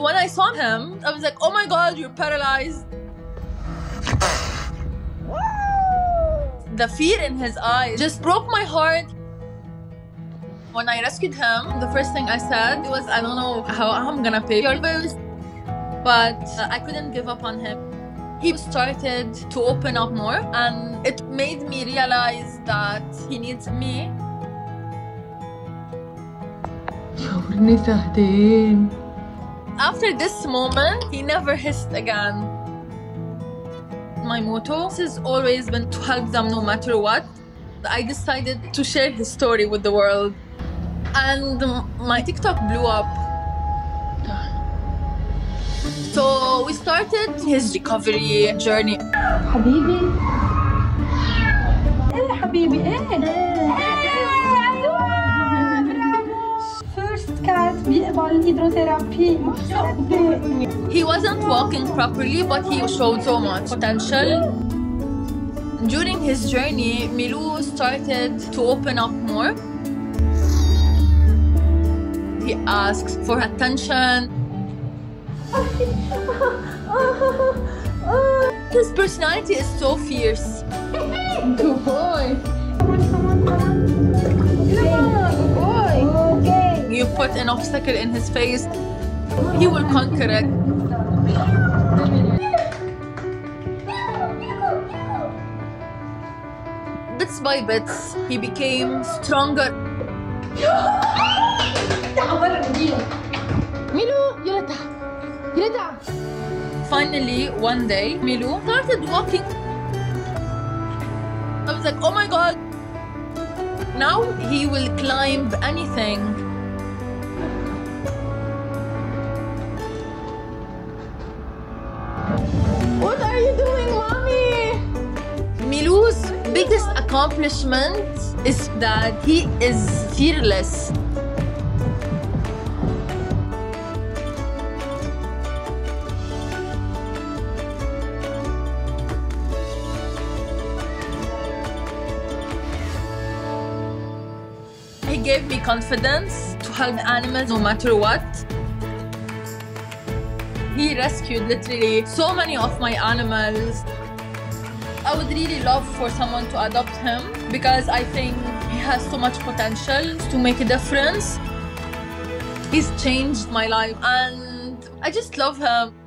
When I saw him, I was like, oh my God, you're paralyzed. The fear in his eyes just broke my heart. When I rescued him, the first thing I said was, I don't know how I'm gonna pay your bills. But I couldn't give up on him. He started to open up more, and it made me realize that he needs me. After this moment, he never hissed again. My motto has always been to help them no matter what. I decided to share his story with the world, and my TikTok blew up. So we started his recovery journey. Habibi. Hey, Habibi. First cat on hydrotherapy. He wasn't walking properly, but he showed so much potential. During his journey, Milou started to open up more. He asks for attention. His personality is so fierce. Good boy. Good boy. Okay. You put an obstacle in his face, he will conquer it. Bits by bits, he became stronger. Finally, one day, Milou started walking. I was like, oh my God. Now he will climb anything. What are you doing, mommy? Milou's biggest accomplishment is that he is fearless. He gave me confidence to help animals no matter what. He rescued literally so many of my animals. I would really love for someone to adopt him because I think he has so much potential to make a difference. He's changed my life and I just love him.